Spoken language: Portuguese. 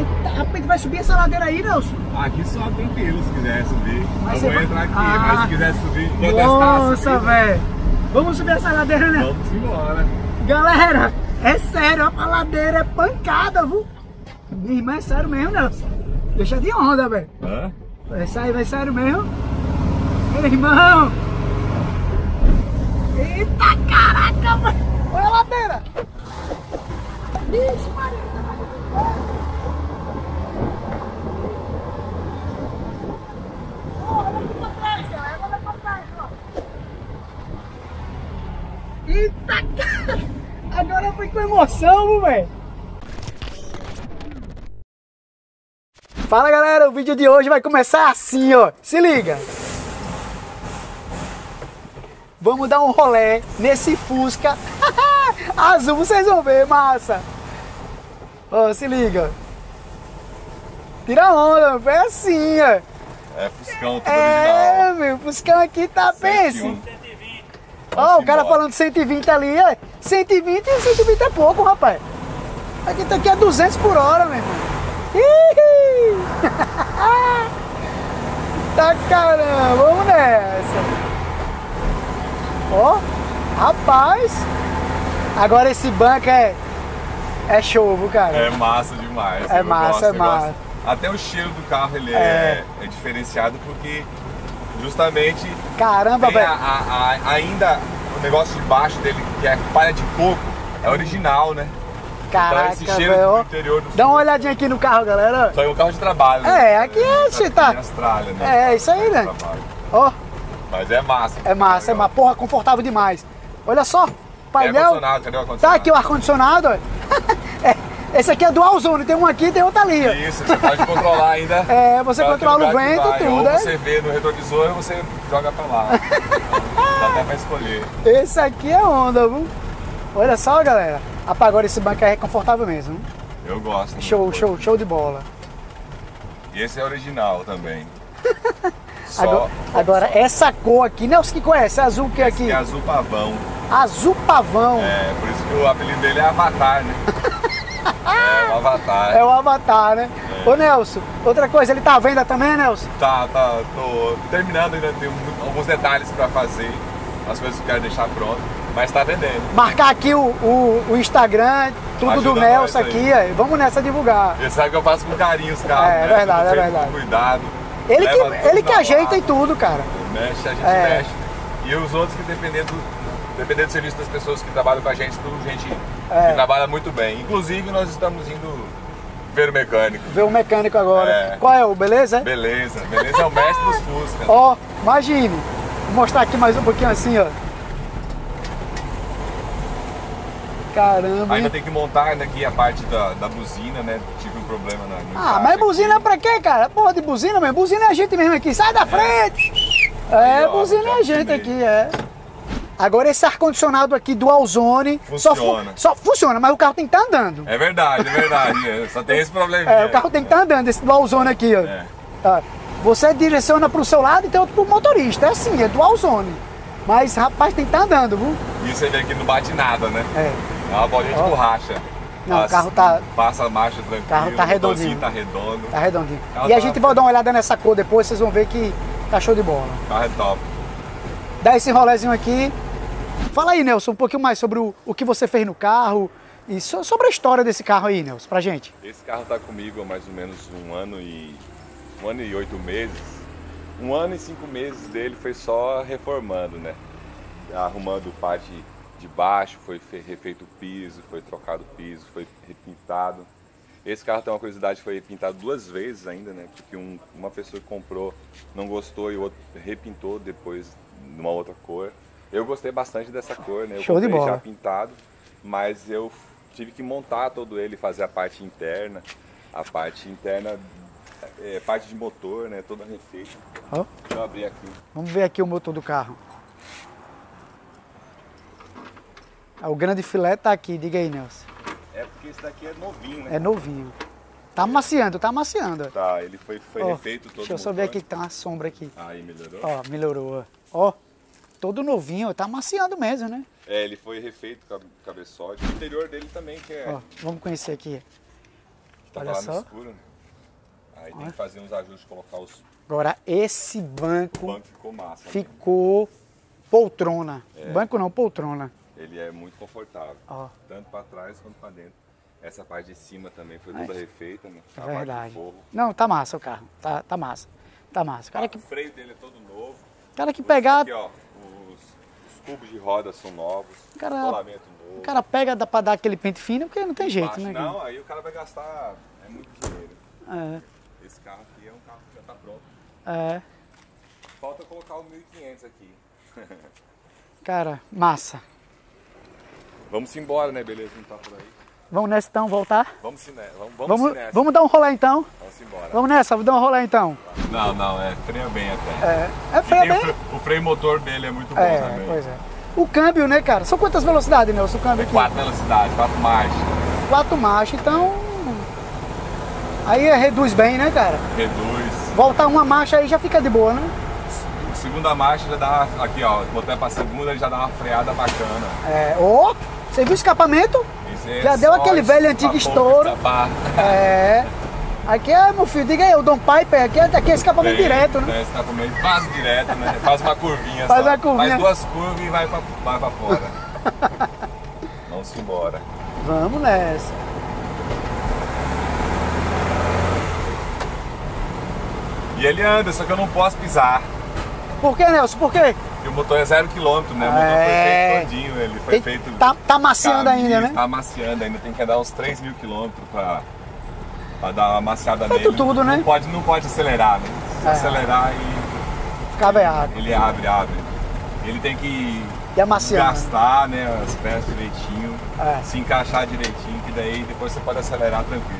Eita, rapaz, vai subir essa ladeira aí, Nelson? Aqui só tranquilo, se quiser subir. Mas eu vou entrar aqui, mas se quiser subir, vou testar. Nossa, velho. Vamos subir essa ladeira, né? Vamos embora. Galera, é sério, a ladeira é pancada, viu? Minha irmã, é sério mesmo, Nelson. Deixa de onda, velho. Hã? Vai sério mesmo. Meu irmão. Eita, caraca, velho. Olha a ladeira. Bicho, Maria. Eita, cara! Agora eu fui com emoção, velho! Fala, galera! O vídeo de hoje vai começar assim, ó! Se liga! Vamos dar um rolê nesse Fusca azul, vocês vão ver, massa! Ó, se liga! Tira a onda, foi assim, ó! É, Fuscão, tudo original! É, meu, Fuscão aqui tá, pense! Ó, o cara falando 120 ali, é 120 e 120 é pouco, rapaz. Aqui tá aqui a 200 por hora, meu irmão. Tá caramba, vamos nessa. Ó, rapaz. Agora esse banco é show, cara. É massa demais. É massa, é massa. Até o cheiro do carro ele é diferenciado porque... Justamente, caramba, velho, ainda o negócio de baixo dele, que é palha de coco, é original, né? Caraca, então, esse cheiro do interior do... Dá uma olhadinha aqui no carro, galera. Isso aí é um carro de trabalho, né? É, aqui tá... Austrália, né? É, isso aí, né? Ó. Mas é massa. É massa, é uma porra confortável demais. Olha só, painel... Cadê o ar-condicionado? Tá aqui o ar-condicionado, ó. Esse aqui é dual zone, tem um aqui, tem outro ali. Isso, você pode controlar ainda. É, você controla o vento e tudo. Ou você vê no retrovisor e você joga pra lá. Dá até pra escolher. Esse aqui é onda, viu? Olha só, galera. Agora esse banco é confortável mesmo. Eu gosto. Show de bola. E esse é original também. Agora, essa cor aqui, Nelson, que conhece? Azul que é aqui? Esse é azul pavão. Azul pavão. É, por isso que o apelido dele é Avatar, né? É o Avatar. É o Avatar, né? É. Ô, Nelson, outra coisa, ele tá à venda também, Nelson? Tá, tô terminando ainda, tem alguns detalhes pra fazer, as coisas que eu quero deixar pronto, mas tá vendendo. Marcar aqui o Instagram, tudo ajuda do Nelson aqui, aí. Vamos nessa divulgar. Ele sabe que eu faço com carinho os carros, né? Verdade, é verdade. Com cuidado. Ele que ajeita e tudo, cara. Mexe, a gente mexe. E os outros que dependendo do serviço das pessoas que trabalham com a gente, tudo gente que trabalha muito bem. Inclusive, nós estamos indo ver o mecânico. Ver o mecânico agora. É. Qual é o Beleza? Beleza. Beleza é o mestre dos Fusca. Ó, imagine. Vou mostrar aqui mais um pouquinho assim, ó. Caramba. Ainda tem que montar aqui a parte da buzina, né? Tive um problema na... mas buzina aqui. Pra quê, cara? Porra de buzina mesmo. Buzina é a gente mesmo aqui. Sai da frente! É, ó, buzina é a gente aqui, Agora esse ar-condicionado aqui do Alzone só funciona, mas o carro tem que estar andando. É verdade, é verdade. Só tem esse problema. O carro tem que estar andando, esse do Alzone aqui, ó. Você direciona pro seu lado e tem outro pro motorista. É assim, é do Alzone. Mas, rapaz, tem que estar andando, viu? E você vê que não bate nada, né? É uma bolinha de borracha. Não, o carro tá... Passa a marcha tranquilo. O carro tá redondinho. O motorzinho tá redondo. Tá redondinho. E a gente vai dar uma olhada nessa cor depois, vocês vão ver que tá show de bola. O carro é top. Dá esse rolezinho aqui. Fala aí, Nelson, um pouquinho mais sobre o que você fez no carro e sobre a história desse carro aí, Nelson, pra gente. Esse carro tá comigo há mais ou menos um ano e 8 meses. 1 ano e 5 meses dele foi só reformando, né? Arrumando parte de baixo, foi refeito o piso, foi trocado o piso, foi repintado. Esse carro tem uma curiosidade, foi repintado 2 vezes ainda, né? Porque uma pessoa que comprou não gostou e o outro repintou depois numa outra cor. Eu gostei bastante dessa cor, né? Eu Show de bola. Já pintado, mas eu tive que montar todo ele, fazer a parte interna, parte de motor, né? Toda refeita. Deixa eu abrir aqui. Vamos ver aqui o motor do carro. O grande filé tá aqui, diga aí, Nelson. É porque esse daqui é novinho, né? É novinho. Tá amaciando, tá amaciando. Tá, ele foi refeito todo. Deixa eu só ver aqui que tá uma sombra aqui. Aí, melhorou? Ó, melhorou. Ó, todo novinho, tá amaciando mesmo, né? É, ele foi refeito com cabeçote. O interior dele também que é... Ó, vamos conhecer aqui. Olha só. No escuro, né? Aí tem que fazer uns ajustes, colocar os... Agora, esse banco... O banco ficou massa. Ficou poltrona. É. Banco não, poltrona. Ele é muito confortável. Ó. Tanto para trás quanto para dentro. Essa parte de cima também foi toda refeita, né? É verdade. Não, tá massa o carro. Tá massa. Tá massa. O freio dele é todo novo. O cara que pegar... Aqui, ó, os cubos de roda são novos. O rolamento novo. O cara pega para dar aquele pente fino, porque não tem jeito, né? Não, aí o cara vai gastar muito dinheiro. É. Esse carro aqui é um carro que já está pronto. É. Falta colocar o 1500 aqui. Cara, massa. Vamos embora, né? Beleza, não tá por aí. Vamos nessa então, voltar? Vamos nessa. Vamos dar um rolê então? Vamos embora. Vamos nessa, vamos dar um rolê então. Não, freia bem até. É freia bem. O freio motor dele é muito bom também. Pois é. O câmbio, né, cara? São quantas velocidades, Nelson? O câmbio aqui? 4 velocidades, 4 marchas. 4 marchas, então... Aí reduz bem, né, cara? Reduz. Voltar uma marcha aí já fica de boa, né? Segunda marcha já dá, aqui ó, botei pra segunda, já dá uma freada bacana. É, ô, você viu o escapamento? É, já deu aquele velho antigo estouro. É. Aqui é, meu filho, diga aí, o Dom Piper, aqui é escapamento direto, né? É, escapamento quase direto, né? Faz uma curvinha só. Faz uma curvinha. Faz 2 curvas e vai pra fora. Vamos embora. Vamos nessa. E ele anda, só que eu não posso pisar. Por que, Nelson? Por quê? Porque o motor é 0 km, né? O motor foi feito todinho, ele foi feito... Tá maciando ainda, né? Tá maciando ainda, tem que andar uns 3.000 km pra dar uma amaciada nele. Feito tudo, né? Não pode acelerar, né? Se acelerar e... Fica veado. Ele abre. Ele tem que gastar, né, as peças direitinho, se encaixar direitinho, que daí depois você pode acelerar tranquilo.